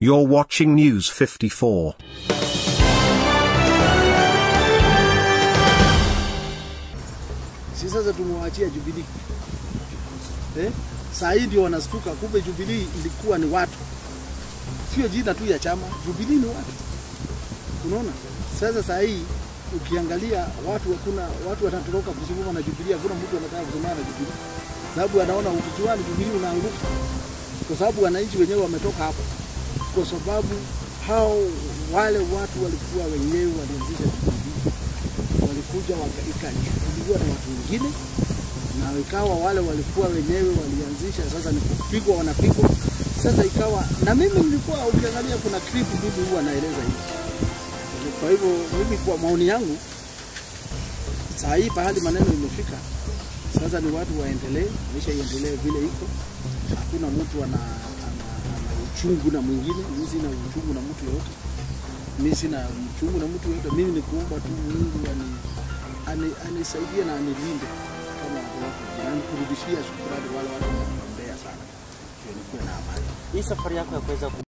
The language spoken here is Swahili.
You're watching News 54. Sasa tumewachia Jubilee. Sasa ndio wanastuka kumbe Jubilee ilikuwa ni watu. Sio jina tu ya chama, Jubilee ni watu. Unaona? Sasa hii ukiangalia watu hakuna watu watatoroka kuzungumza na Jubilee, hakuna mtu anataka kuzungumza na Jubilee. Sababu anaona ukijua ni Jubilee unaanguka. Kwa sababu wananchi wenyewe wametoka hapo. Kwa sababu hao wale watu walikuwa wenyewe walianzisha Jubilee. Walikuja wakaichukuliwa na watu wengine na ikawa wale walikuwa wenyewe walianzisha, sasa ni kupigwa wanapigwa. Sasa ikawa na mimi nilikuwa ukiangalia kuna clip bibi huwa anaeleza hivi. Kwa hivyo mimi kwa maoni yangu saa hii pahali maneno imefika. Sasa ni watu waendelee, maisha iendelee vile iko. Hakuna mtu uchungu na mwingine, mimi sina uchungu na mtu yote. Mimi ni kuomba tu Mungu anisaidie na anilinde kama watu. Na kurudishia shukrani wale wanaombea sana. Tuwe na amani. Hii safari yako ya kuweza